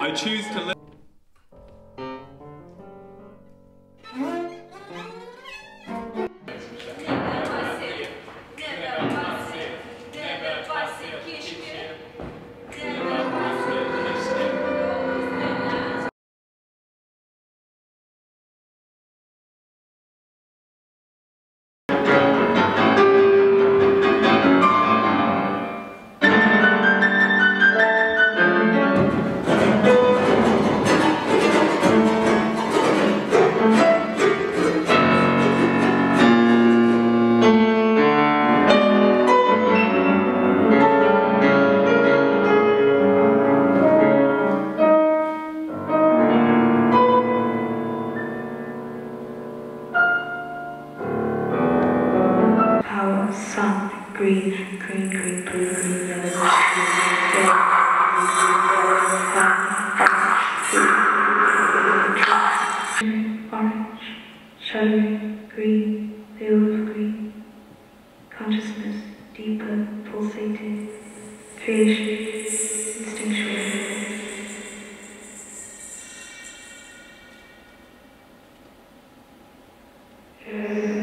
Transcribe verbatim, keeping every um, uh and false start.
I choose to live. Sun, green, green, green, blue, green, yellow, green, orange, showing, green, feels green, consciousness, deeper, pulsating, creation, instinctual. Yeah.